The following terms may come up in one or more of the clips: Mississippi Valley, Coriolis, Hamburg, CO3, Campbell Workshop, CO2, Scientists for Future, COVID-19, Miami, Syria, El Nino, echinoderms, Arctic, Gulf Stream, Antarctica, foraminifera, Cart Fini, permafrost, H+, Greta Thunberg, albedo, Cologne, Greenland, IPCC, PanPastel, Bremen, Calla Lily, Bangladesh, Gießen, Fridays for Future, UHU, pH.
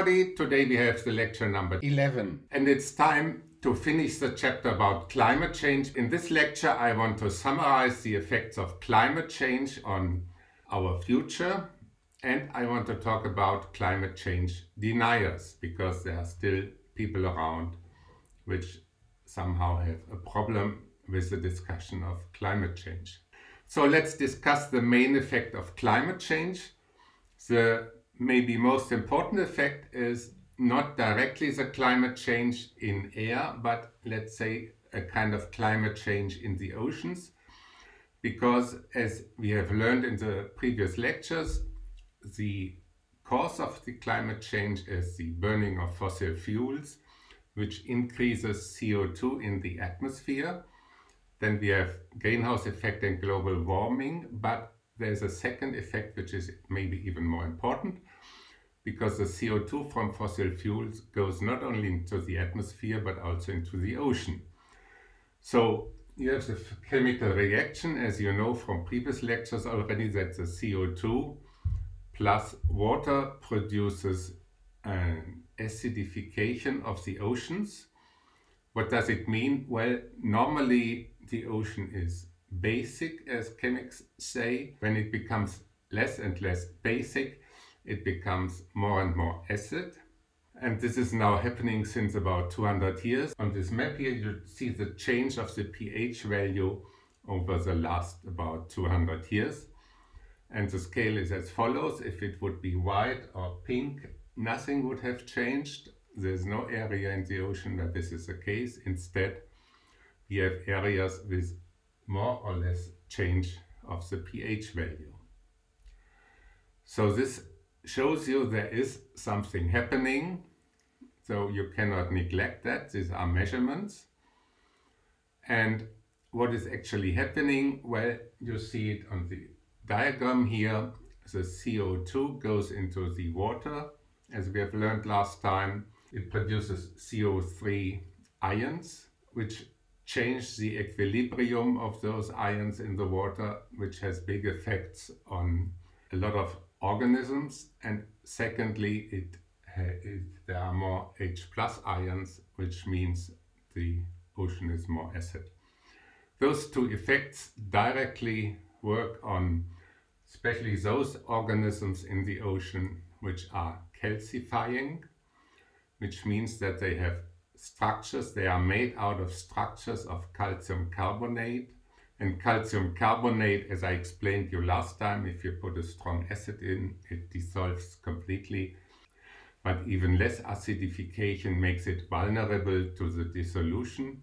everybody, today we have the lecture number 11 and it's time to finish the chapter about climate change. In this lecture I want to summarize the effects of climate change on our future and I want to talk about climate change deniers because there are still people around which somehow have a problem with the discussion of climate change. So let's discuss the main effect of climate change. The maybe most important effect is not directly the climate change in air, but let's say a kind of climate change in the oceans, because as we have learned in the previous lectures, the cause of the climate change is the burning of fossil fuels, which increases CO2 in the atmosphere. Then we have greenhouse effect and global warming, but there's a second effect which is maybe even more important, because the CO2 from fossil fuels goes not only into the atmosphere but also into the ocean. So you have the chemical reaction, as you know from previous lectures already, that the CO2 plus water produces an acidification of the oceans. What does it mean? Well, normally the ocean is basic, as chemists say. When it becomes less and less basic, it becomes more and more acid, and this is now happening since about 200 years. On this map here you see the change of the pH value over the last about 200 years, and the scale is as follows. If it would be white or pink, nothing would have changed. There's no area in the ocean where this is the case. Instead, we have areas with more or less change of the pH value. So this shows you there is something happening, so you cannot neglect that. These are measurements. And what is actually happening? Well, you see it on the diagram here. The CO2 goes into the water, as we have learned last time. It produces CO3 ions, which change the equilibrium of those ions in the water, which has big effects on a lot of organisms. And secondly, there are more H+ ions, which means the ocean is more acid. Those two effects directly work on especially those organisms in the ocean which are calcifying, which means that they have structures. They are made out of structures of calcium carbonate, and calcium carbonate, as I explained you last time, if you put a strong acid in, it dissolves completely, but even less acidification makes it vulnerable to the dissolution.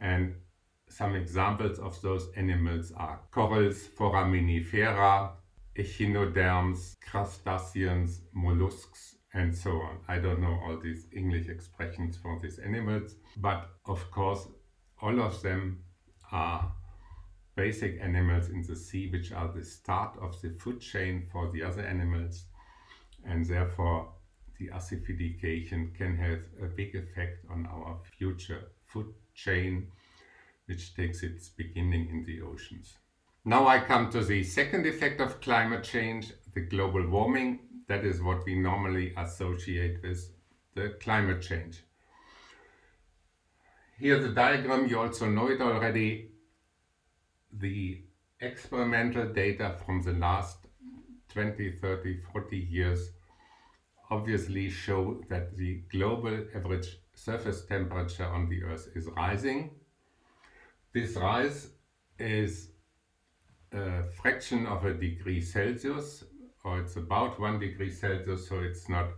And some examples of those animals are corals, foraminifera, echinoderms, crustaceans, mollusks, and so on. I don't know all these English expressions for these animals, but of course all of them are basic animals in the sea, which are the start of the food chain for the other animals, and therefore the acidification can have a big effect on our future food chain, which takes its beginning in the oceans. Now I come to the second effect of climate change, the global warming. That is what we normally associate with the climate change. Here the diagram, you also know it already. The experimental data from the last 20, 30, 40 years obviously show that the global average surface temperature on the Earth is rising. This rise is a fraction of a degree Celsius, or it's about 1 degree Celsius, so it's not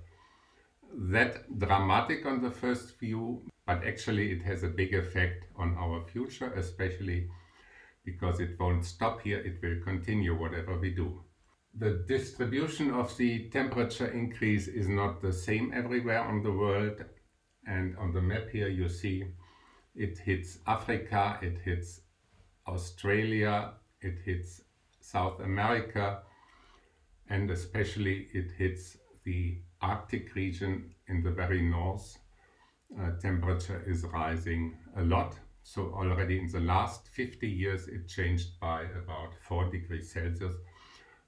that dramatic on the first view, but actually it has a big effect on our future, especially because it won't stop here, it will continue whatever we do. The distribution of the temperature increase is not the same everywhere on the world, and on the map here you see it hits Africa, it hits Australia, it hits South America, and especially it hits the Arctic region in the very north. Temperature is rising a lot. So already in the last 50 years it changed by about 4 degrees Celsius,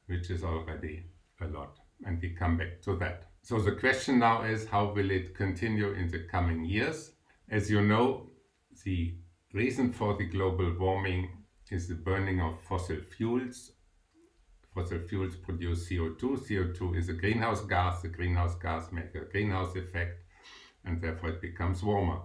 which is already a lot. and we come back to that. So the question now is, how will it continue in the coming years? As you know, the reason for the global warming is the burning of fossil fuels. Fossil fuels produce CO2. CO2 is a greenhouse gas. The greenhouse gas makes a greenhouse effect, and therefore it becomes warmer.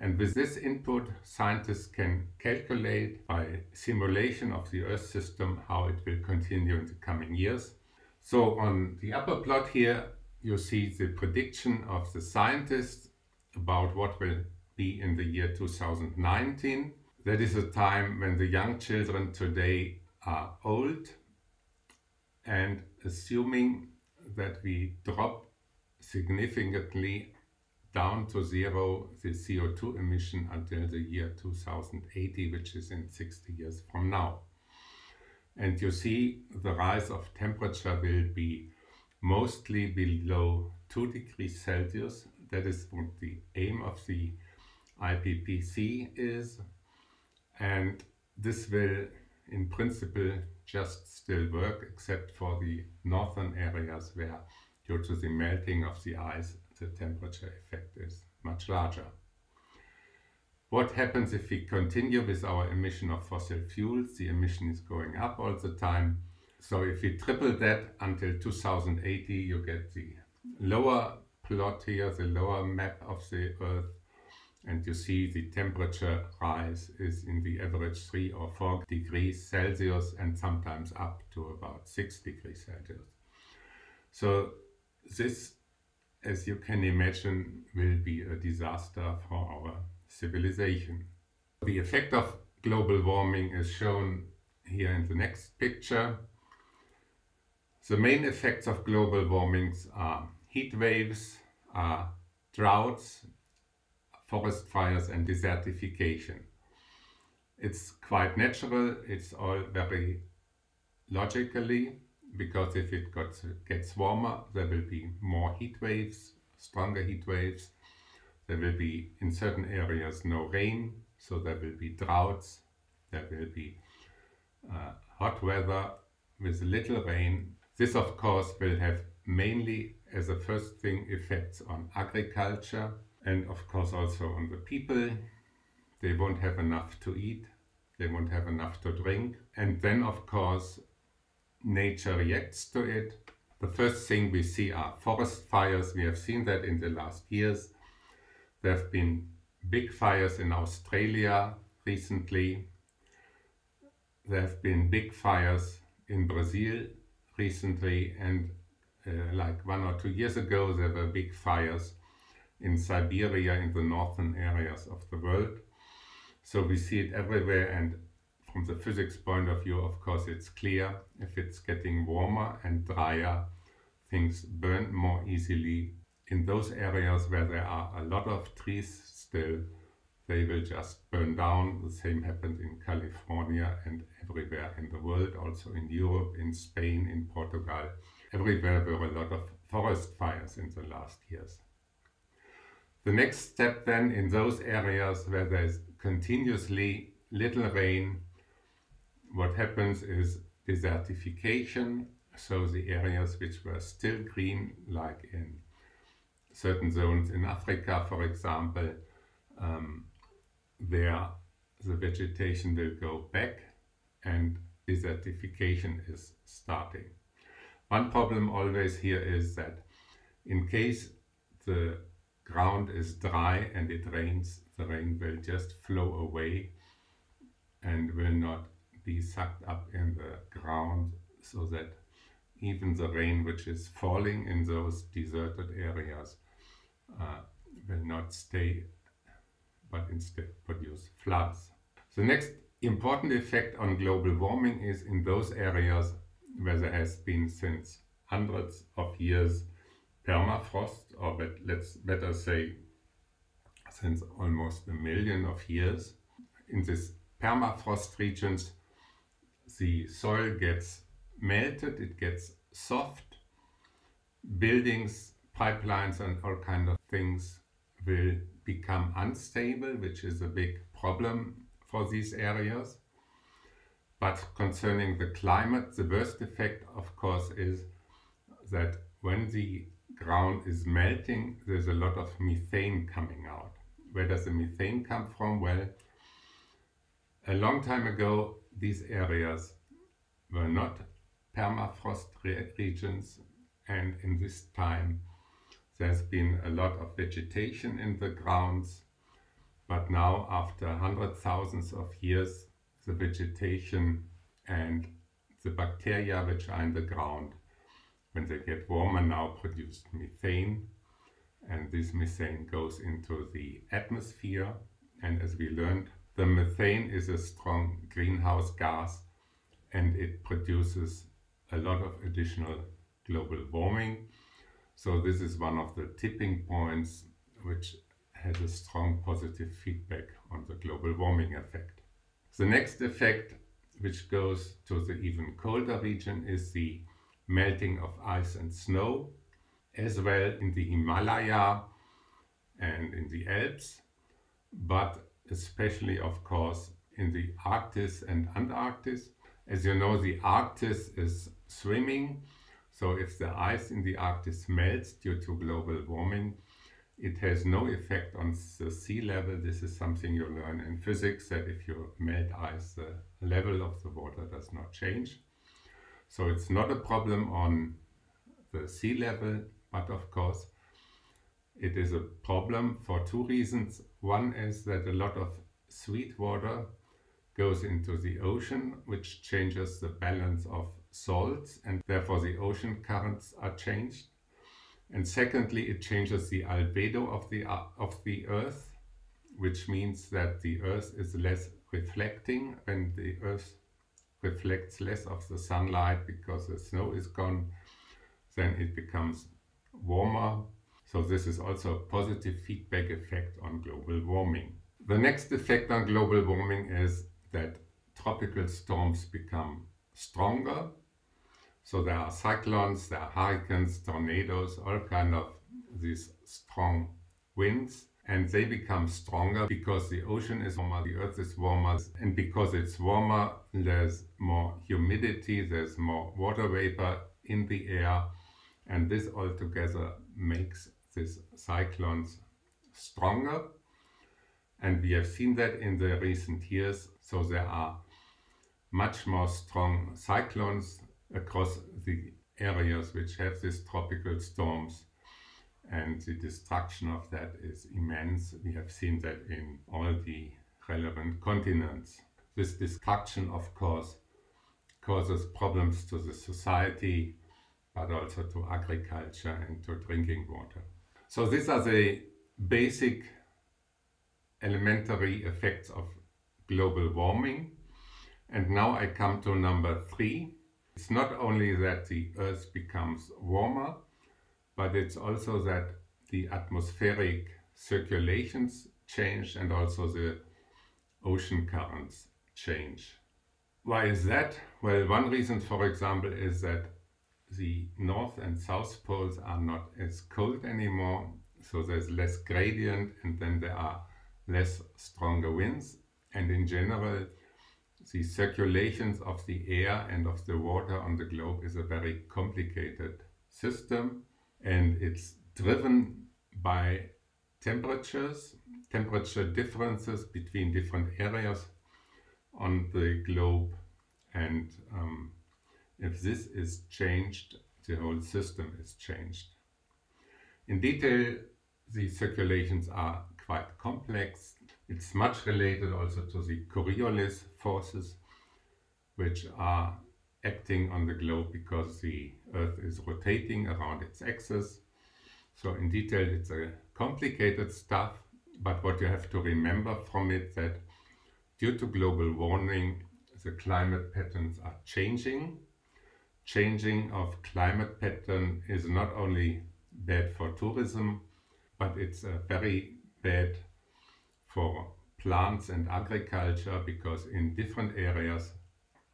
And with this input, scientists can calculate by simulation of the Earth system how it will continue in the coming years. So on the upper plot here, you see the prediction of the scientists about what will be in the year 2019. That is a time when the young children today are old, and assuming that we drop significantly down to zero the CO2 emission until the year 2080, which is in 60 years from now. And you see the rise of temperature will be mostly below 2 degrees Celsius. That is what the aim of the IPCC is. And this will in principle just still work, except for the northern areas where, due to the melting of the ice, the temperature effect is much larger. What happens if we continue with our emission of fossil fuels? The emission is going up all the time. So if we triple that until 2080, you get the lower plot here, the lower map of the Earth. And you see the temperature rise is in the average 3 or 4 degrees Celsius and sometimes up to about 6 degrees Celsius. So this, as you can imagine, will be a disaster for our civilization. The effect of global warming is shown here in the next picture. The main effects of global warmings are heat waves, are droughts, forest fires and desertification. It's quite natural, it's all very logically, because if it gets warmer, there will be more heat waves, stronger heat waves. There will be in certain areas no rain, so there will be droughts, there will be hot weather with little rain. This of course will have mainly as a first thing effects on agriculture, and of course also on the people. They won't have enough to eat, they won't have enough to drink, and then of course nature reacts to it. The first thing we see are forest fires. We have seen that in the last years. There have been big fires in Australia recently. There have been big fires in Brazil recently, and like 1 or 2 years ago there were big fires in Siberia, in the northern areas of the world. So we see it everywhere, and from the physics point of view, of course, it's clear if it's getting warmer and drier, things burn more easily. In those areas where there are a lot of trees still, they will just burn down. The same happened in California and everywhere in the world, also in Europe, in Spain, in Portugal. Everywhere were a lot of forest fires in the last years. The next step then, in those areas where there is continuously little rain, what happens is desertification. So the areas which were still green, like in certain zones in Africa, for example, there the vegetation will go back and desertification is starting. One problem always here is that in case the ground is dry and it rains, the rain will just flow away and will not be sucked up in the ground, so that even the rain which is falling in those deserted areas will not stay, but instead produce floods. The next important effect on global warming is in those areas where there has been since hundreds of years permafrost, or let's better say since almost a million of years. In these permafrost regions, the soil gets melted, it gets soft. Buildings, pipelines and all kinds of things will become unstable, which is a big problem for these areas. But concerning the climate, the worst effect of course is that when the ground is melting, there's a lot of methane coming out. Where does the methane come from? Well, a long time ago, these areas were not permafrost regions, and in this time there's been a lot of vegetation in the grounds, but now after hundreds of thousands of years, the vegetation and the bacteria which are in the ground, when they get warmer now, produce methane, and this methane goes into the atmosphere. And as we learned, the methane is a strong greenhouse gas, and it produces a lot of additional global warming. So this is one of the tipping points which has a strong positive feedback on the global warming effect. The next effect, which goes to the even colder region, is the melting of ice and snow, as well in the Himalaya and in the Alps, but especially, of course, in the Arctic and Antarctic. As you know, the Arctic is swimming, so if the ice in the Arctic melts due to global warming, it has no effect on the sea level. This is something you learn in physics, that if you melt ice, the level of the water does not change. So it's not a problem on the sea level, but of course it is a problem for two reasons. One is that a lot of sweet water goes into the ocean, which changes the balance of salts, and therefore the ocean currents are changed. And secondly, it changes the albedo of the Earth, which means that the Earth is less reflecting, and the Earth reflects less of the sunlight because the snow is gone. Then it becomes warmer. So this is also a positive feedback effect on global warming. The next effect on global warming is that tropical storms become stronger. So there are cyclones, there are hurricanes, tornadoes, all kind of these strong winds, and they become stronger because the ocean is warmer, the Earth is warmer, and because it's warmer, there's more humidity, there's more water vapor in the air, and this all together makes these cyclones stronger. And we have seen that in the recent years, so there are much more strong cyclones across the areas which have these tropical storms, and the destruction of that is immense. We have seen that in all the relevant continents. This destruction, of course, causes problems to the society, but also to agriculture and to drinking water. So these are the basic elementary effects of global warming. And now I come to number 3. It's not only that the Earth becomes warmer, but it's also that the atmospheric circulations change and also the ocean currents change. Why is that? Well, one reason, for example, is that the North and South poles are not as cold anymore, so there's less gradient, and then there are less stronger winds, and in general the circulations of the air and of the water on the globe is a very complicated system, and it's driven by temperature differences between different areas on the globe, and if this is changed, the whole system is changed. In detail, the circulations are quite complex. It's much related also to the Coriolis forces, which are acting on the globe because the Earth is rotating around its axis. So in detail, it's a complicated stuff, but what you have to remember from it, that due to global warming, the climate patterns are changing. Changing of climate pattern is not only bad for tourism, but it's a very bad for plants and agriculture, because in different areas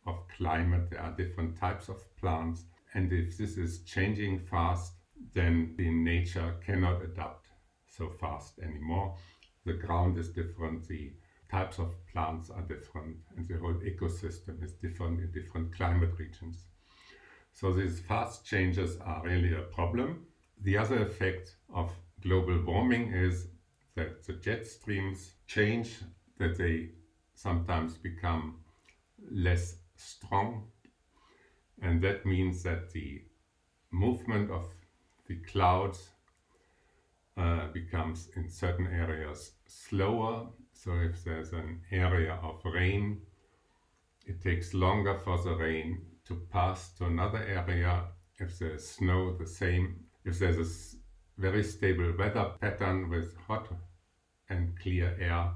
of climate there are different types of plants, and if this is changing fast, then the nature cannot adapt so fast anymore. The ground is different, the types of plants are different, and the whole ecosystem is different in different climate regions. So these fast changes are really a problem. The other effect of global warming is that the jet streams change, that they sometimes become less strong, and that means that the movement of the clouds becomes in certain areas slower. So if there's an area of rain, it takes longer for the rain to pass to another area. If there's snow, the same. If there's a very stable weather pattern with hot and clear air,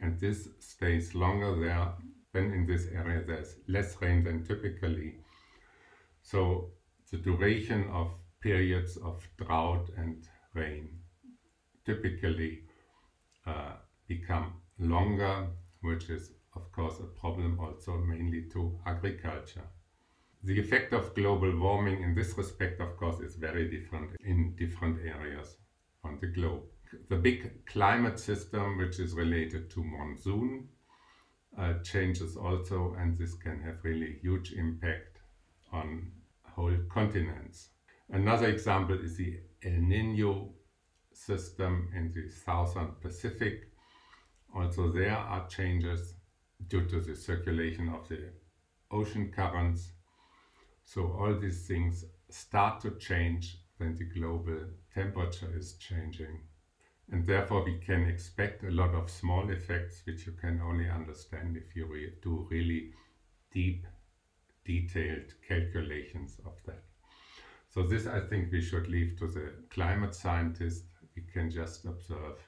and this stays longer there, then in this area there's less rain than typically. So the duration of periods of drought and rain typically become longer, which is of course a problem also mainly to agriculture. The effect of global warming in this respect, of course, is very different in different areas on the globe. The big climate system, which is related to monsoon, changes also, and this can have really huge impact on whole continents. Another example is the El Nino system in the southern Pacific. Also there are changes due to the circulation of the ocean currents. So all these things start to change when the global temperature is changing. And therefore we can expect a lot of small effects which you can only understand if you do really deep, detailed calculations of that. So this I think we should leave to the climate scientists. We can just observe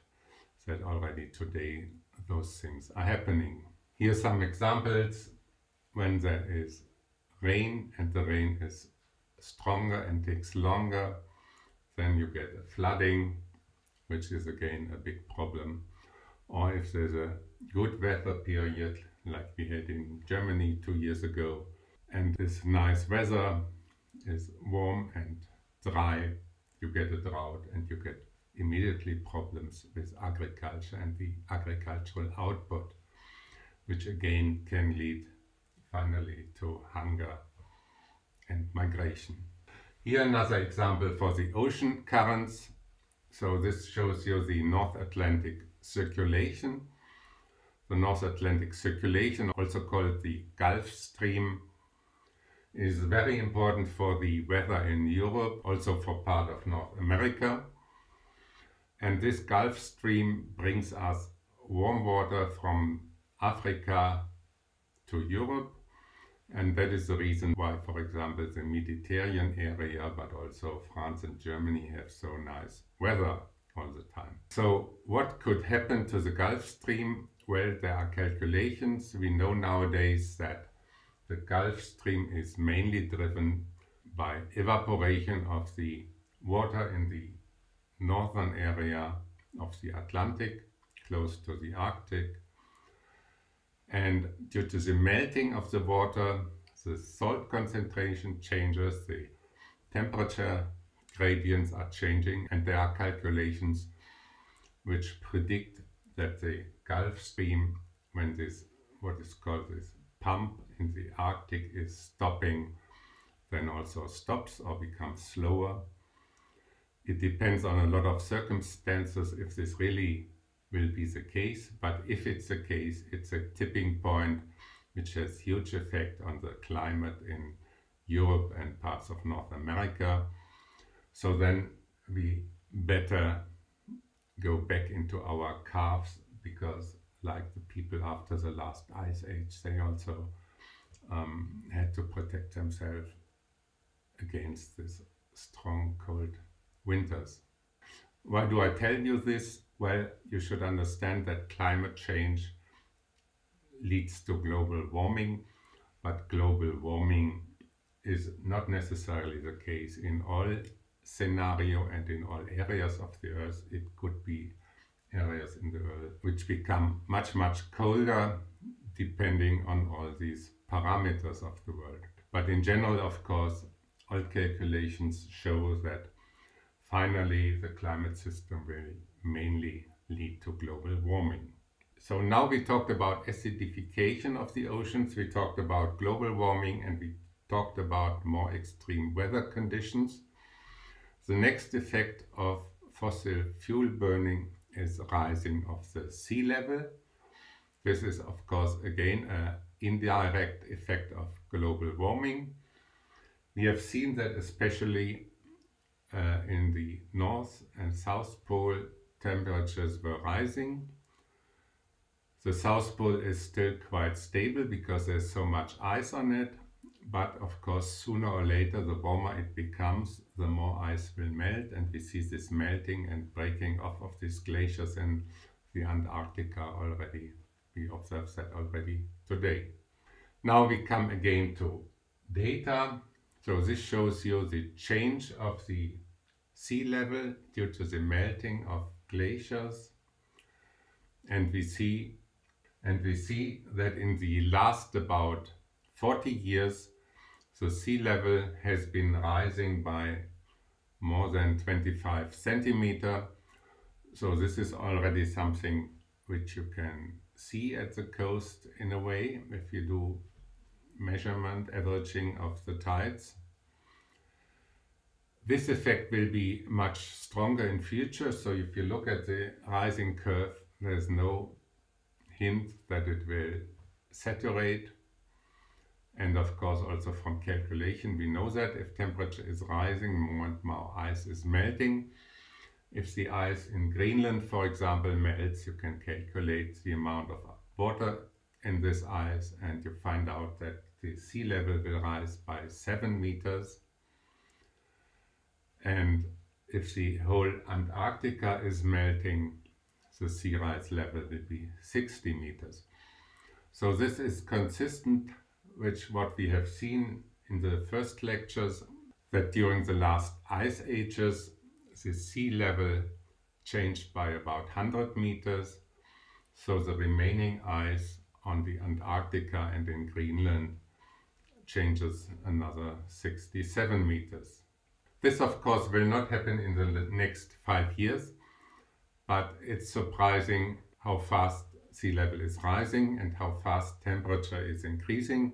that already today those things are happening. Here are some examples when there is rain and the rain is stronger and takes longer, then you get a flooding, which is again a big problem. Or if there's a good weather period like we had in Germany 2 years ago, and this nice weather is warm and dry, you get a drought and you get immediately problems with agriculture and the agricultural output, which again can lead finally to hunger and migration. Here another example for the ocean currents. So this shows you the North Atlantic circulation. The North Atlantic circulation, also called the Gulf Stream, is very important for the weather in Europe, also for part of North America. And this Gulf Stream brings us warm water from Africa to Europe, and that is the reason why, for example, the Mediterranean area, but also France and Germany, have so nice weather all the time. So what could happen to the Gulf Stream? Well, there are calculations. We know nowadays that the Gulf Stream is mainly driven by evaporation of the water in the northern area of the Atlantic, close to the Arctic. And due to the melting of the water, the salt concentration changes, the temperature gradients are changing, and there are calculations which predict that the Gulf Stream, when this, what is called this pump in the Arctic, is stopping, then also stops or becomes slower. It depends on a lot of circumstances if this really will be the case, but if it's the case, it's a tipping point which has huge effect on the climate in Europe and parts of North America. So then we better go back into our calves, because like the people after the last ice age, they also had to protect themselves against this strong cold winters. Why do I tell you this? Well, you should understand that climate change leads to global warming, but global warming is not necessarily the case in all scenarios and in all areas of the Earth. It could be areas in the Earth which become much, much colder depending on all these parameters of the world. But in general, of course, all calculations show that finally the climate system will mainly lead to global warming. So now we talked about acidification of the oceans, we talked about global warming, and we talked about more extreme weather conditions. The next effect of fossil fuel burning is rising of the sea level. This is, of course, again an indirect effect of global warming. We have seen that especially in the North and South Pole, temperatures were rising. The South Pole is still quite stable because there's so much ice on it, but of course sooner or later the warmer it becomes, the more ice will melt, and we see this melting and breaking off of these glaciers in the Antarctica already. We observe that already today. Now we come again to data. So this shows you the change of the sea level due to the melting of glaciers, and we see that in the last about 40 years, the sea level has been rising by more than 25 centimeter. So this is already something which you can see at the coast in a way, if you do measurement, averaging of the tides. This effect will be much stronger in future. So if you look at the rising curve, there's no hint that it will saturate. And of course, also from calculation, we know that if temperature is rising, more and more ice is melting. If the ice in Greenland, for example, melts, you can calculate the amount of water in this ice, and you find out that the sea level will rise by 7 meters. And if the whole Antarctica is melting, the sea rise level will be 60 meters. So this is consistent with what we have seen in the first lectures, that during the last ice ages, the sea level changed by about 100 meters. So the remaining ice on the Antarctica and in Greenland changes another 67 meters. This, of course, will not happen in the next 5 years, but it's surprising how fast sea level is rising and how fast temperature is increasing.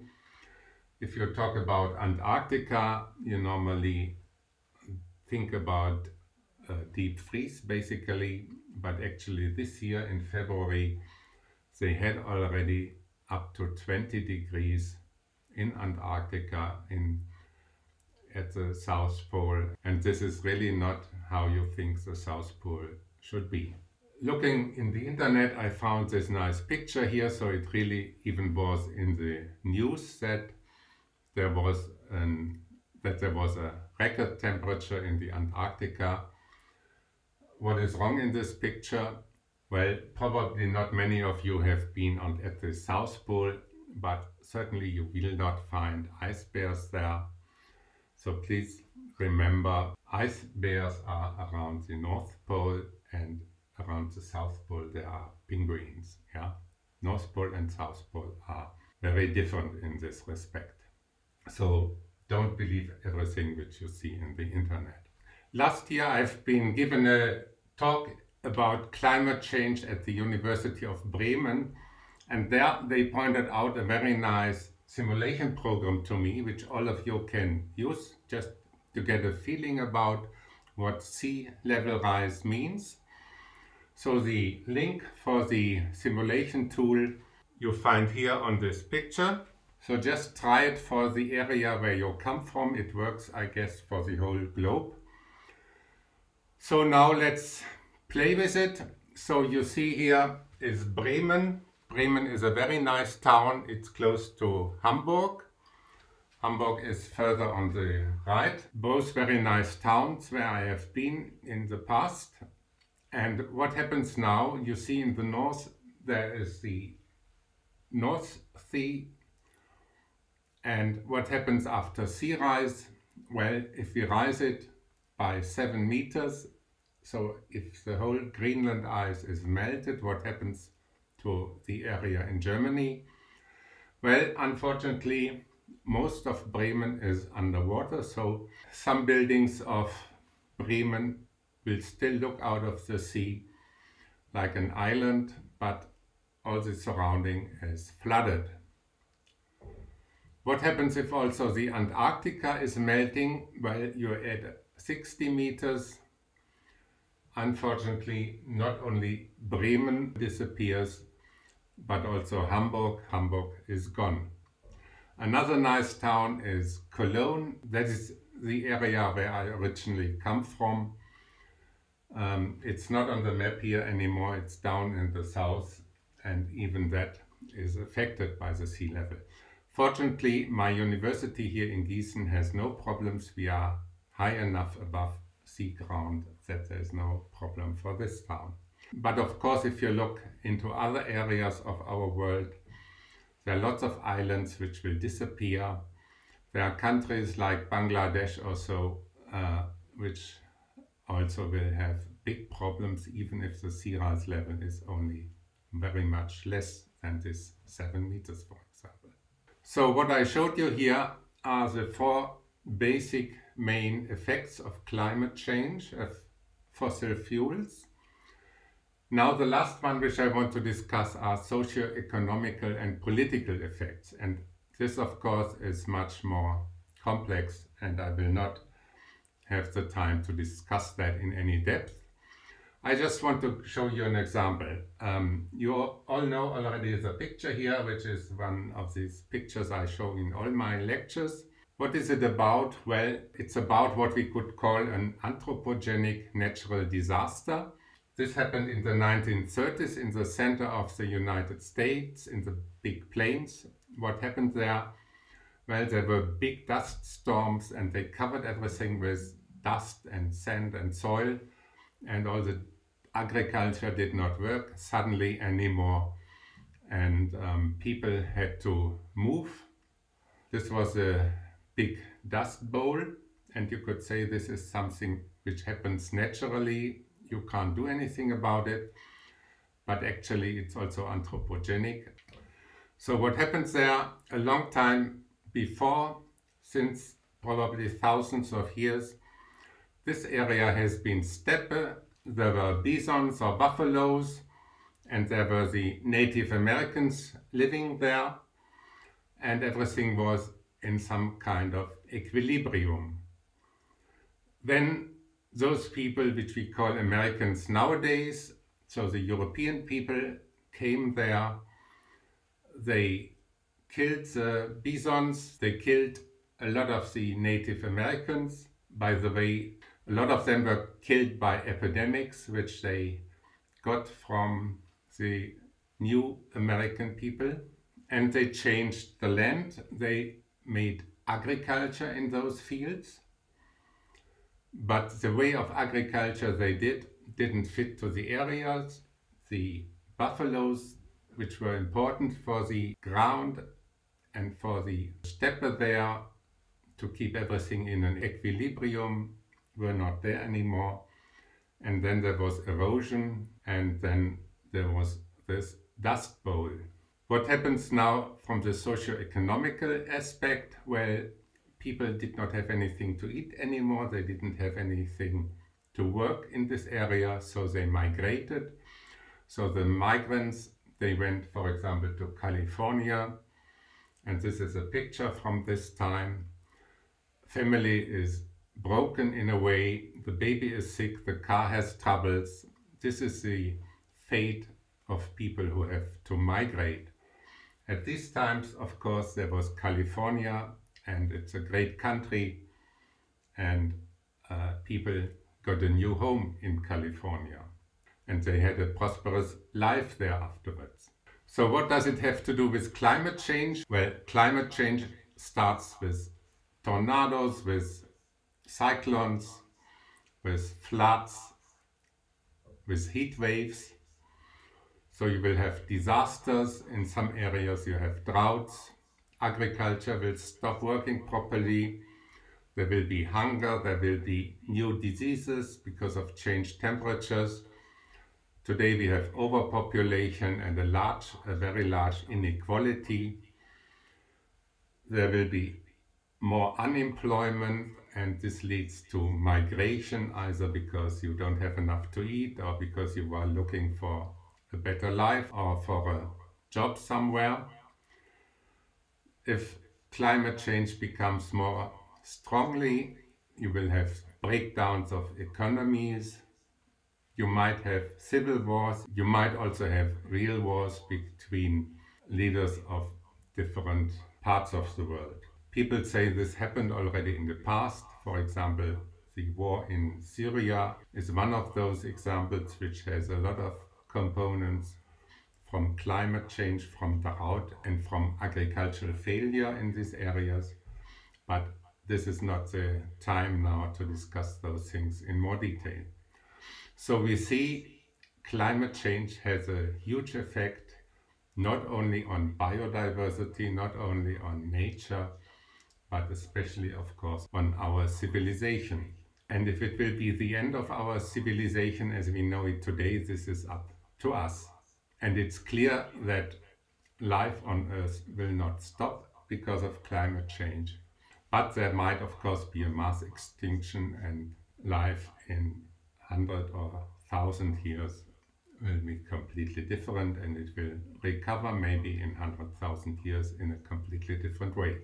If you talk about Antarctica, you normally think about deep freeze basically, but actually this year in February they had already up to 20 degrees in Antarctica at the South Pole, and this is really not how you think the South Pole should be. Looking in the internet, I found this nice picture here. So it really even was in the news that there was a record temperature in the Antarctica. What is wrong in this picture? Well, probably not many of you have been at the South Pole, but certainly you will not find ice bears there. So please remember, ice bears are around the North Pole, and around the South Pole there are penguins. Yeah? North Pole and South Pole are very different in this respect. So don't believe everything which you see in the internet. Last year I've been given a talk about climate change at the University of Bremen, and there they pointed out a very nice simulation program to me, which all of you can use just to get a feeling about what sea level rise means. So the link for the simulation tool you find here on this picture. So just try it for the area where you come from. It works, I guess, for the whole globe. So now let's play with it. So you see here is Bremen. Bremen is a very nice town. It's close to Hamburg. Hamburg is further on the right. Both very nice towns where I have been in the past. And what happens now, you see in the north, there is the North Sea. And what happens after sea rise? Well, if we rise it by 7 meters, so if the whole Greenland ice is melted, what happens to the area in Germany? Well, unfortunately, most of Bremen is underwater, so some buildings of Bremen will still look out of the sea like an island, but all the surrounding is flooded. What happens if also the Antarctica is melting? Well, you're at 60 meters. Unfortunately, not only Bremen disappears, but also Hamburg. Hamburg is gone. Another nice town is Cologne. That is the area where I originally come from. It's not on the map here anymore. It's down in the south, and even that is affected by the sea level. Fortunately, my university here in Gießen has no problems. We are high enough above sea ground that there is no problem for this town. But of course, if you look into other areas of our world, there are lots of islands which will disappear. There are countries like Bangladesh or so, which also will have big problems, even if the sea rise level is only very much less than this 7 meters, for example. So what I showed you here are the four basic main effects of climate change, of fossil fuels. Now the last one which I want to discuss are socio-economical and political effects, and this of course is much more complex, and I will not have the time to discuss that in any depth. I just want to show you an example. You all know already the picture here, which is one of these pictures I show in all my lectures. What is it about? Well, it's about what we could call an anthropogenic natural disaster. This happened in the 1930s in the center of the United States, in the Big Plains. What happened there? Well, there were big dust storms, and they covered everything with dust and sand and soil, and all the agriculture did not work suddenly anymore, and people had to move. This was a big dust bowl, and you could say this is something which happens naturally. You can't do anything about it, but actually it's also anthropogenic. So what happens there a long time before, since probably thousands of years, this area has been steppe. There were bisons or buffaloes, and there were the Native Americans living there, and everything was in some kind of equilibrium. Then those people, which we call Americans nowadays, so the European people came there, they killed the bisons, they killed a lot of the Native Americans. By the way, a lot of them were killed by epidemics, which they got from the new American people, and they changed the land. They made agriculture in those fields. But the way of agriculture they did didn't fit to the areas. The buffaloes, which were important for the ground and for the steppe there to keep everything in an equilibrium, were not there anymore. And then there was erosion, and then there was this dust bowl. What happens now from the socio-economical aspect? Well, people did not have anything to eat anymore. They didn't have anything to work in this area, so they migrated. So the migrants, they went, for example, to California. And this is a picture from this time. Family is broken in a way. The baby is sick. The car has troubles. This is the fate of people who have to migrate. At these times, of course, there was California, and it's a great country, and people got a new home in California, and they had a prosperous life there afterwards. So what does it have to do with climate change? Well, climate change starts with tornadoes, with cyclones, with floods, with heat waves. So you will have disasters. In some areas you have droughts. Agriculture will stop working properly. There will be hunger. There will be new diseases because of changed temperatures. Today we have overpopulation and a very large inequality. There will be more unemployment, and this leads to migration, either because you don't have enough to eat, or because you are looking for a better life or for a job somewhere. If climate change becomes more strongly, you will have breakdowns of economies, you might have civil wars, you might also have real wars between leaders of different parts of the world. People say this happened already in the past. For example, the war in Syria is one of those examples which has a lot of components from climate change, from drought and from agricultural failure in these areas. But this is not the time now to discuss those things in more detail. So we see climate change has a huge effect not only on biodiversity, not only on nature, but especially, of course, on our civilization. And if it will be the end of our civilization as we know it today, this is up to us. And it's clear that life on Earth will not stop because of climate change. But there might, of course, be a mass extinction and life in 100 or 1,000 years will be completely different, and it will recover maybe in 100,000 years in a completely different way.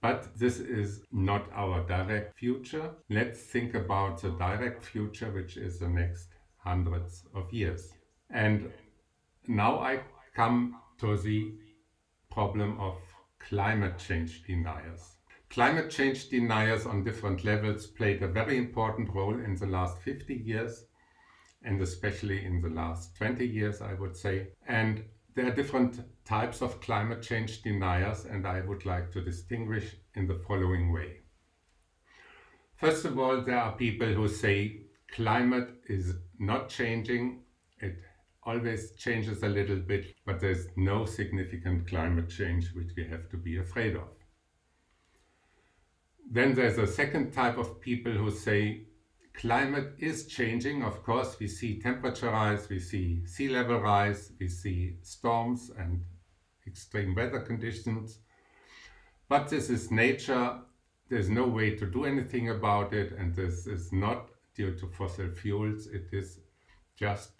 But this is not our direct future. Let's think about the direct future, which is the next hundreds of years. And now I come to the problem of climate change deniers. Climate change deniers on different levels played a very important role in the last 50 years, and especially in the last 20 years, I would say. And there are different types of climate change deniers, and I would like to distinguish in the following way. First of all, there are people who say climate is not changing. It always changes a little bit, but there's no significant climate change which we have to be afraid of. Then there's a second type of people who say climate is changing. Of course, we see temperature rise, we see sea level rise, we see storms and extreme weather conditions. But this is nature, there's no way to do anything about it, and this is not due to fossil fuels, it is just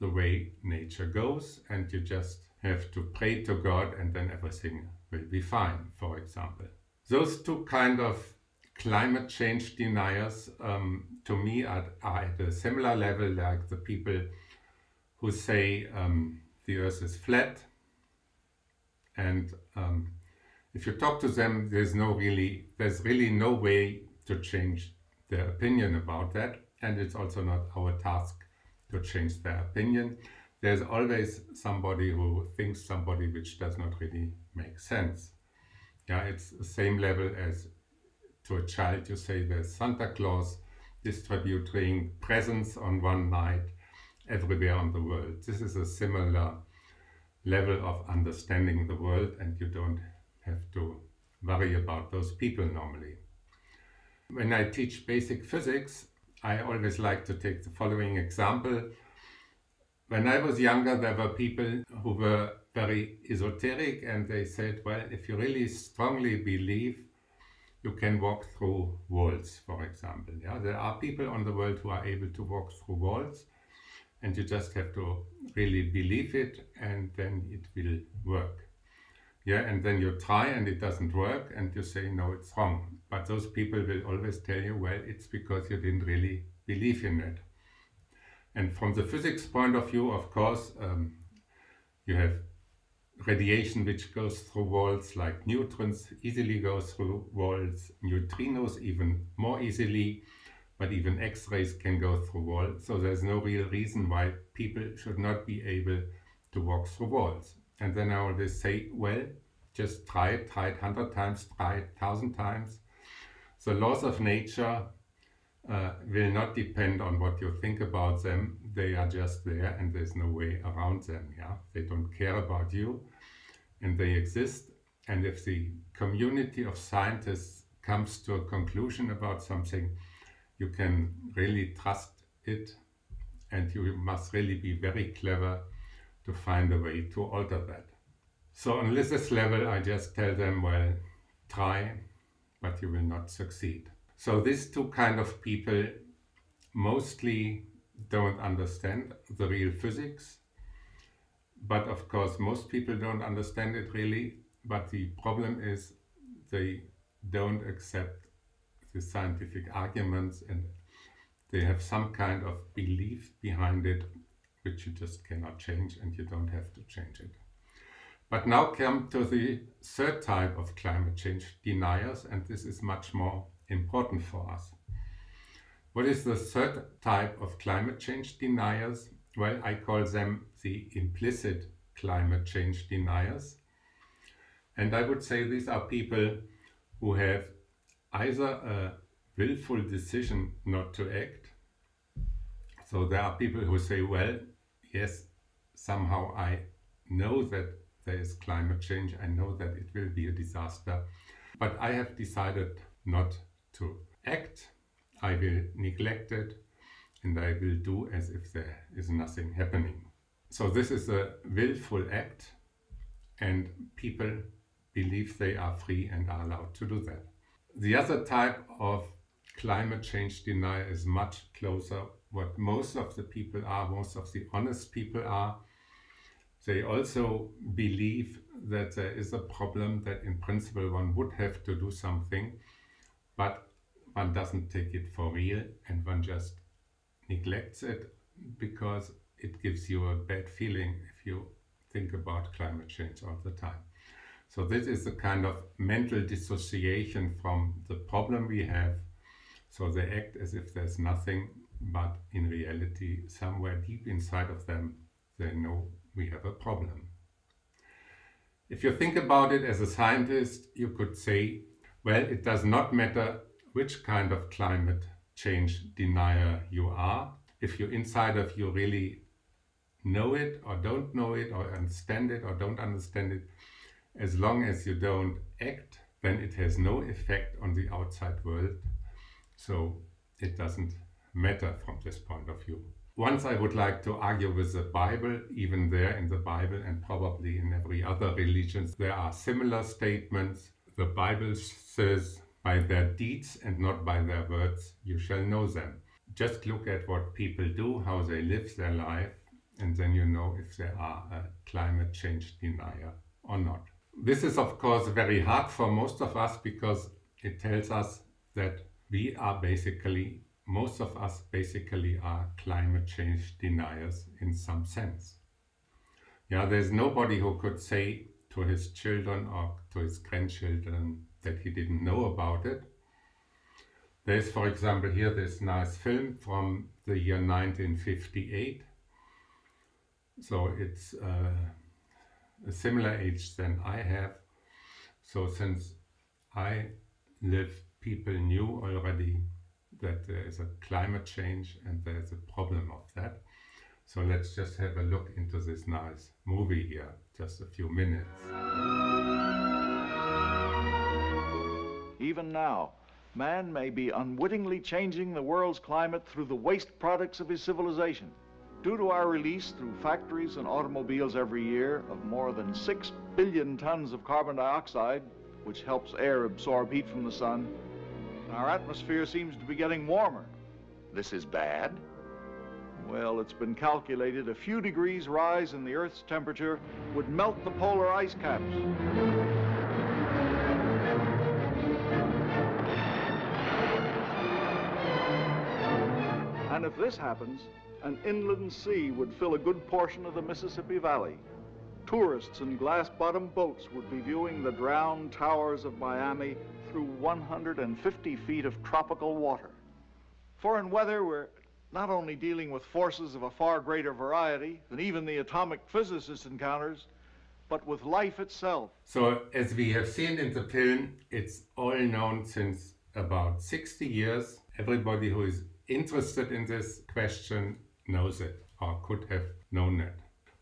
the way nature goes, and you just have to pray to God and then everything will be fine, for example. Those two kind of climate change deniers to me are at a similar level like the people who say the Earth is flat, and if you talk to them, there's really no way to change their opinion about that, and it's also not our task to change their opinion. There's always somebody who thinks somebody which does not really make sense. Yeah, it's the same level as to a child, you say there's Santa Claus distributing presents on one night everywhere on the world. This is a similar level of understanding the world, and you don't have to worry about those people normally. When I teach basic physics, I always like to take the following example. When I was younger, there were people who were very esoteric, and they said, well, if you really strongly believe, you can walk through walls, for example. Yeah? There are people on the world who are able to walk through walls, and you just have to really believe it, and then it will work. Yeah, and then you try and it doesn't work, and you say, no, it's wrong. But those people will always tell you, well, it's because you didn't really believe in it. And from the physics point of view, of course, you have radiation which goes through walls, like neutrons easily go through walls, neutrinos even more easily, but even X-rays can go through walls. So there's no real reason why people should not be able to walk through walls. And then I always say, well, just try it 100 times, try it 1,000 times. The laws of nature will not depend on what you think about them. They are just there, and there's no way around them. Yeah, they don't care about you, and they exist. And if the community of scientists comes to a conclusion about something, you can really trust it, and you must really be very clever to find a way to alter that. So on this level, I just tell them, well, try, but you will not succeed. So these two kind of people mostly don't understand the real physics, but of course most people don't understand it really, but the problem is they don't accept the scientific arguments, and they have some kind of belief behind it, which you just cannot change, and you don't have to change it. But now come to the third type of climate change deniers, and this is much more important for us. What is the third type of climate change deniers? Well, I call them the implicit climate change deniers. And I would say these are people who have either a willful decision not to act. So there are people who say, well, yes, somehow I know that there is climate change, I know that it will be a disaster, but I have decided not to act. I will neglect it, and I will do as if there is nothing happening. So this is a willful act, and people believe they are free and are allowed to do that. The other type of climate change denier is much closer what most of the people are, most of the honest people are. They also believe that there is a problem, that in principle one would have to do something, but one doesn't take it for real and one just neglects it because it gives you a bad feeling if you think about climate change all the time. So this is a kind of mental dissociation from the problem we have. So they act as if there's nothing, but in reality, somewhere deep inside of them, they know we have a problem. If you think about it as a scientist, you could say, well, it does not matter which kind of climate change denier you are. If you inside of you really know it or don't know it, or understand it or don't understand it, as long as you don't act, then it has no effect on the outside world. So it doesn't matter from this point of view. Once I would like to argue with the Bible. Even there in the Bible, and probably in every other religion, there are similar statements. The Bible says, by their deeds and not by their words, you shall know them. Just look at what people do, how they live their life, and then you know if they are a climate change denier or not. This is of course very hard for most of us, because it tells us that we are basically, most of us basically are climate change deniers in some sense. Yeah, there's nobody who could say to his children or to his grandchildren that he didn't know about it. There's, for example, here this nice film from the year 1958. So it's a similar age than I have. So since I live, people knew already that there is a climate change and there's a problem of that. So let's just have a look into this nice movie here, just a few minutes. Even now, man may be unwittingly changing the world's climate through the waste products of his civilization. Due to our release through factories and automobiles every year of more than 6 billion tons of carbon dioxide, which helps air absorb heat from the sun, our atmosphere seems to be getting warmer. This is bad. Well, it's been calculated a few degrees rise in the Earth's temperature would melt the polar ice caps. And if this happens, an inland sea would fill a good portion of the Mississippi Valley. Tourists in glass-bottom boats would be viewing the drowned towers of Miami through 150 feet of tropical water. Foreign weather, we're not only dealing with forces of a far greater variety than even the atomic physicist encounters, but with life itself. So, as we have seen in the film, it's all known since about 60 years. Everybody who is interested in this question knows it or could have known it.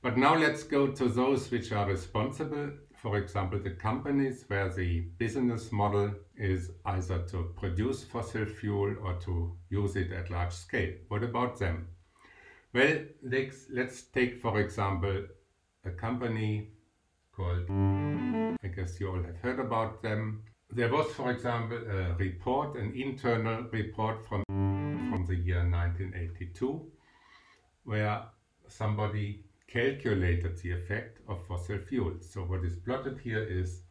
But now let's go to those which are responsible, for example the companies where the business model is either to produce fossil fuel or to use it at large scale. What about them? Well, let's take for example a company called, I guess you all have heard about them. There was, for example, a report, an internal report from the year 1982, where somebody calculated the effect of fossil fuels. So what is plotted here is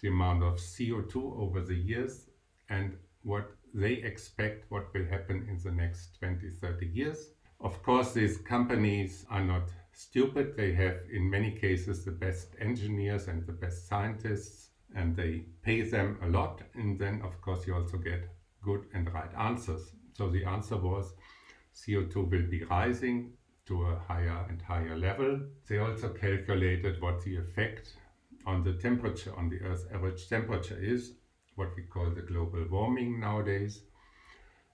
the amount of CO2 over the years and what they expect what will happen in the next 20-30 years. Of course, these companies are not stupid. They have in many cases the best engineers and the best scientists, and they pay them a lot, and then of course you also get good and right answers. So the answer was CO2 will be rising to a higher and higher level. They also calculated what the effect on the temperature, on the Earth's average temperature is, what we call the global warming nowadays.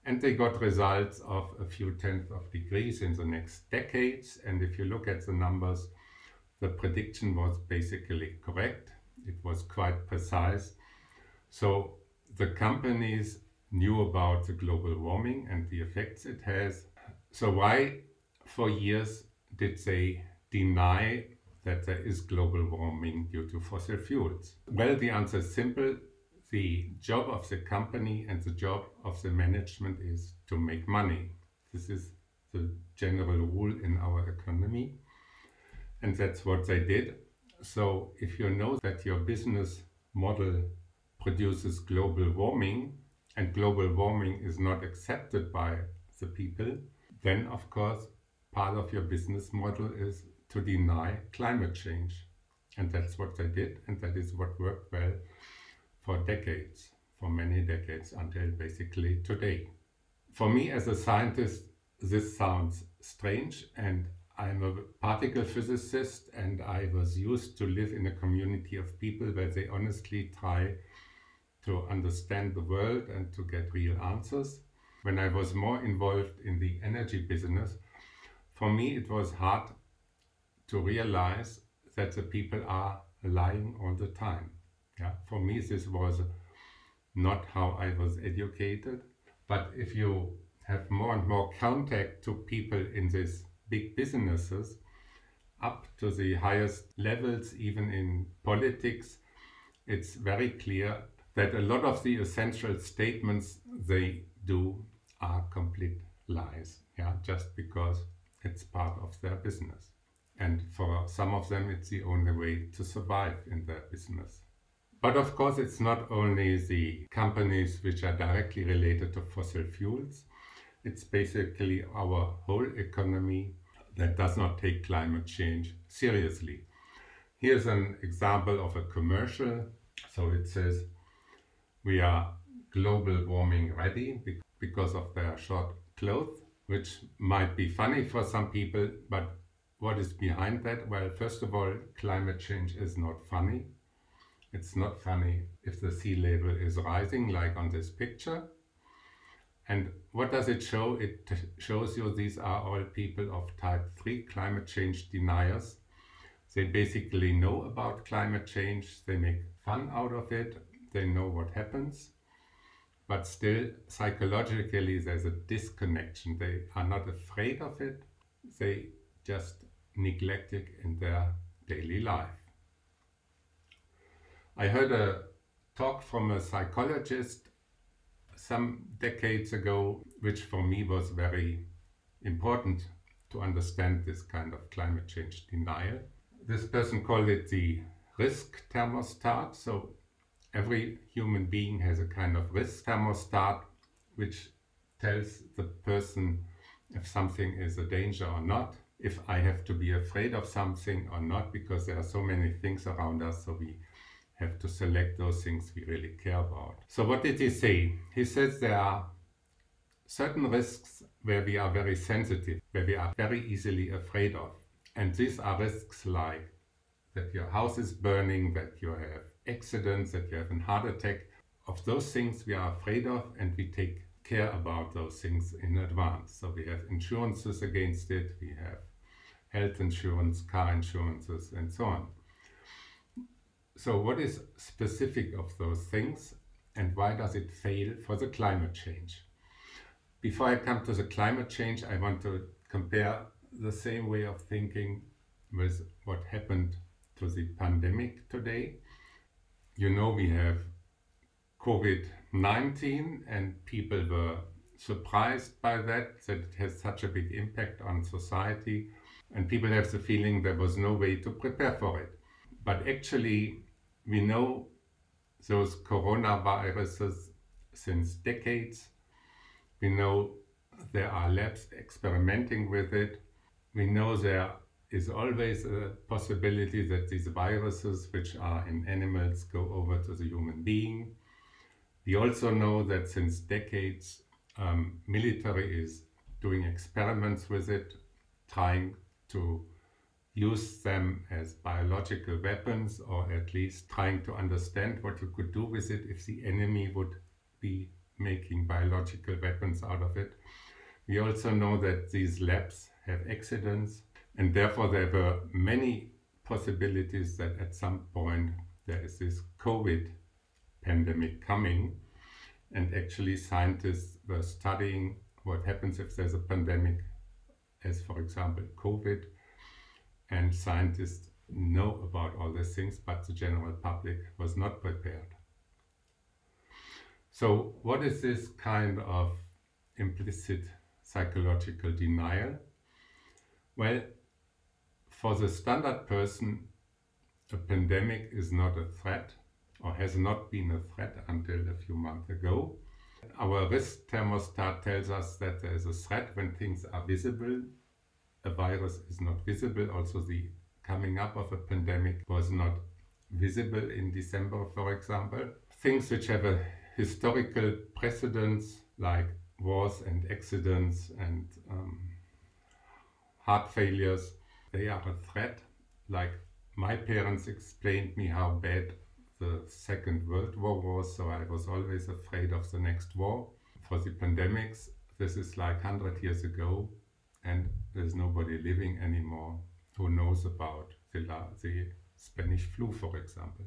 And they got results of a few tenths of degrees in the next decades. And if you look at the numbers, the prediction was basically correct. It was quite precise. So the companies knew about the global warming and the effects it has. So why, for years, did they deny that there is global warming due to fossil fuels? Well, the answer is simple. The job of the company and the job of the management is to make money. This is the general rule in our economy, and that's what they did. So if you know that your business model produces global warming, and global warming is not accepted by the people, then of course part of your business model is to deny climate change. And that's what they did, and that is what worked well for decades, for many decades, until basically today. For me as a scientist, this sounds strange, and I'm a particle physicist, and I was used to live in a community of people where they honestly try to understand the world and to get real answers. When I was more involved in the energy business, for me it was hard to realize that the people are lying all the time. Yeah, for me this was not how I was educated. But if you have more and more contact to people in these big businesses, up to the highest levels, even in politics, it's very clear that a lot of the essential statements they do are complete lies. Yeah, just because it's part of their business. And for some of them it's the only way to survive in their business. But of course, it's not only the companies which are directly related to fossil fuels. It's basically our whole economy that does not take climate change seriously. Here's an example of a commercial. So it says, we are global warming ready because of their short clothes, which might be funny for some people, but what is behind that? Well, first of all, climate change is not funny. It's not funny if the sea level is rising, like on this picture. And what does it show? It shows you these are all people of type 3, climate change deniers. They basically know about climate change, they make fun out of it, they know what happens. But still, psychologically, there's a disconnection. They are not afraid of it, they just neglect it in their daily life. I heard a talk from a psychologist some decades ago, which for me was very important to understand this kind of climate change denial. This person called it the risk thermostat. So every human being has a kind of risk thermostat, which tells the person if something is a danger or not, if I have to be afraid of something or not, because there are so many things around us, so we have to select those things we really care about. So what did he say? He says there are certain risks where we are very sensitive, where we are very easily afraid of. And these are risks like that your house is burning, that you have accidents, that you have a heart attack. Of those things we are afraid of, and we take care about those things in advance. So we have insurances against it, we have health insurance, car insurances, and so on. So what is specific of those things, and why does it fail for the climate change? Before I come to the climate change, I want to compare the same way of thinking with what happened to the pandemic today. You know, we have COVID-19, and people were surprised by that it has such a big impact on society, and people have the feeling there was no way to prepare for it. But actually, we know those coronaviruses since decades. We know there are labs experimenting with it. We know there is always a possibility that these viruses, which are in animals, go over to the human being. We also know that since decades, military is doing experiments with it, trying to use them as biological weapons, or at least trying to understand what you could do with it if the enemy would be making biological weapons out of it. We also know that these labs have accidents, and therefore there were many possibilities that at some point there is this COVID pandemic coming, and actually scientists were studying what happens if there's a pandemic, as for example COVID. And scientists know about all these things, but the general public was not prepared. So what is this kind of implicit psychological denial? Well, for the standard person, a pandemic is not a threat, or has not been a threat until a few months ago. Our risk thermostat tells us that there is a threat when things are visible. A virus is not visible. Also, the coming up of a pandemic was not visible in December, for example. Things which have a historical precedence, like wars and accidents and heart failures, they are a threat. Like my parents explained me how bad the Second World War was, so I was always afraid of the next war. For the pandemics, this is like 100 years ago, and there's nobody living anymore who knows about the Spanish flu, for example.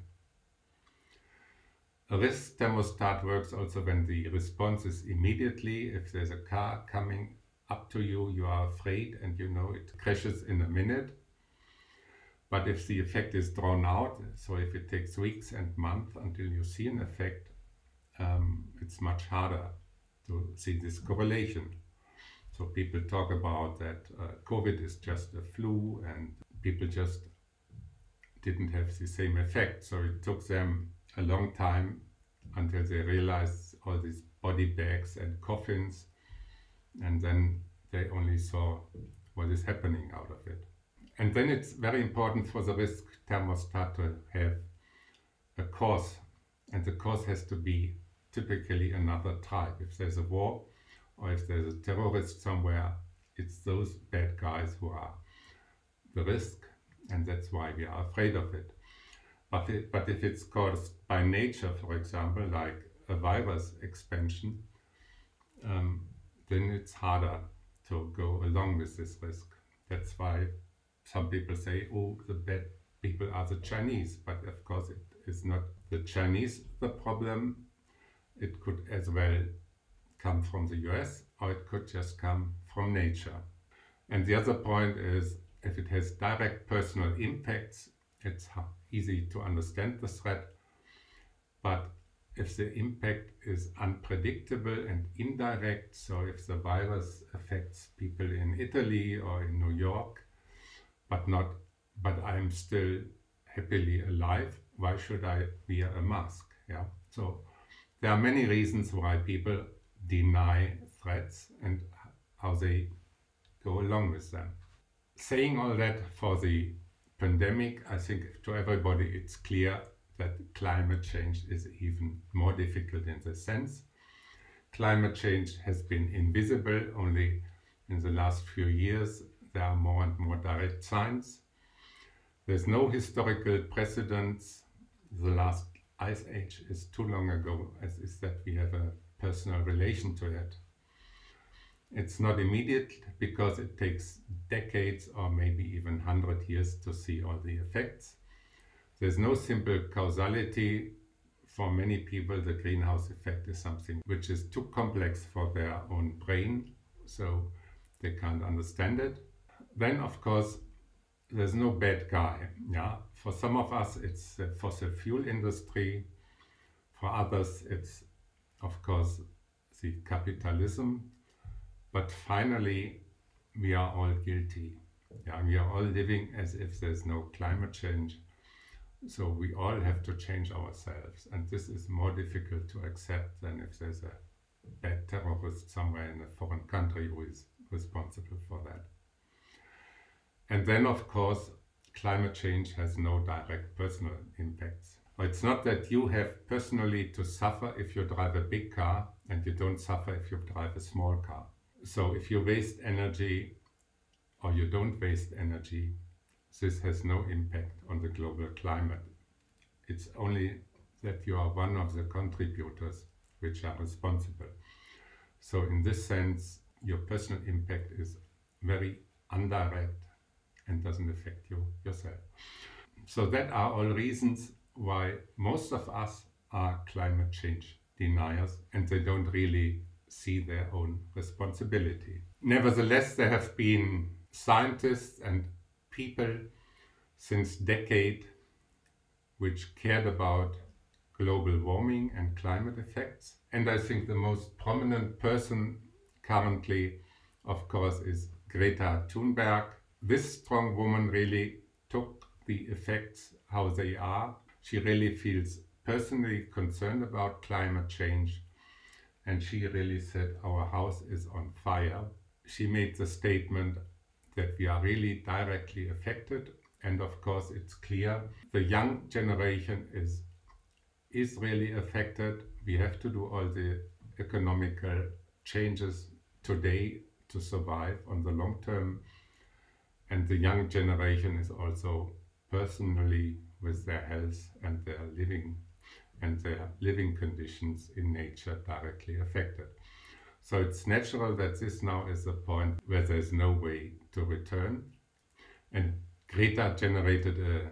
A risk thermostat works also when the response is immediately. If there's a car coming up to you, you are afraid and you know it crashes in a minute. But if the effect is drawn out, so if it takes weeks and months until you see an effect, it's much harder to see this correlation. So people talk about that COVID is just a flu, and people just didn't have the same effect. So it took them a long time until they realized all these body bags and coffins, and then they only saw what is happening out of it. And then it's very important for the risk thermostat to have a cause, and the cause has to be typically another type. If there's a war, or if there's a terrorist somewhere, it's those bad guys who are the risk, and that's why we are afraid of it. But if it's caused by nature, for example, like a virus expansion, then it's harder to go along with this risk. That's why some people say, oh, the bad people are the Chinese, but of course it is not the Chinese the problem. It could as well come from the US, or it could just come from nature. And the other point is, if it has direct personal impacts, it's easy to understand the threat. But if the impact is unpredictable and indirect, so if the virus affects people in Italy or in New York, but I'm still happily alive, why should I wear a mask? Yeah. So there are many reasons why people deny threats and how they go along with them. Saying all that, for the pandemic, I think to everybody it's clear that climate change is even more difficult in this sense. Climate change has been invisible. Only in the last few years there are more and more direct signs. There's no historical precedence. The last ice age is too long ago, as is that we have a personal relation to it. It's not immediate, because it takes decades or maybe even 100 years to see all the effects. There's no simple causality. For many people, the greenhouse effect is something which is too complex for their own brain, so they can't understand it. Then, of course, there's no bad guy. Yeah? For some of us, it's the fossil fuel industry. For others, it's of course the capitalism. But finally, we are all guilty. Yeah, we are all living as if there's no climate change, So we all have to change ourselves, and this is more difficult to accept than if there's a bad terrorist somewhere in a foreign country who is responsible for that. And then, of course, climate change has no direct personal impacts. It's not that you have personally to suffer if you drive a big car and you don't suffer if you drive a small car. So if you waste energy or you don't waste energy, this has no impact on the global climate. It's only that you are one of the contributors which are responsible. So in this sense, your personal impact is very indirect and doesn't affect you yourself. So that are all reasons why most of us are climate change deniers, and they don't really see their own responsibility. Nevertheless, there have been scientists and people since decades which cared about global warming and climate effects. And I think the most prominent person currently, of course, is Greta Thunberg. This strong woman really took the effects how they are. She really feels personally concerned about climate change, and she really said our house is on fire. She made the statement that we are really directly affected, and of course it's clear the young generation is really affected. We have to do all the economical changes today to survive on the long term, and the young generation is also personally with their health and their living conditions in nature directly affected. So it's natural that this now is a point where there's no way to return. And Greta generated a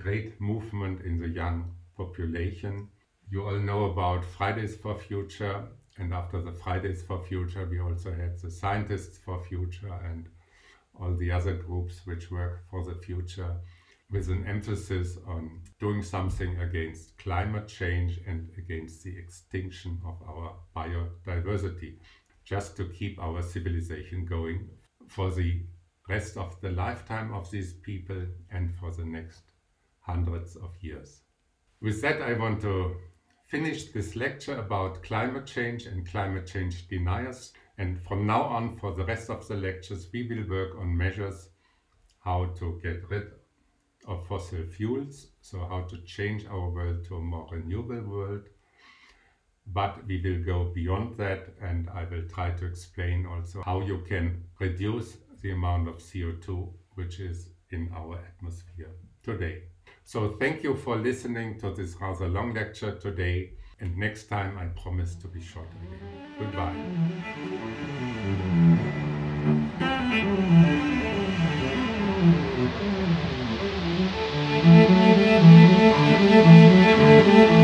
great movement in the young population. You all know about Fridays for Future, and after the Fridays for Future we also had the Scientists for Future and all the other groups which work for the future, with an emphasis on doing something against climate change and against the extinction of our biodiversity, just to keep our civilization going for the rest of the lifetime of these people and for the next hundreds of years. With that, I want to finish this lecture about climate change and climate change deniers. And from now on, for the rest of the lectures, we will work on measures how to get rid of fossil fuels, so how to change our world to a more renewable world. But we will go beyond that, and I will try to explain also how you can reduce the amount of CO2 which is in our atmosphere today. So thank you for listening to this rather long lecture today, and next time I promise to be short again. Goodbye.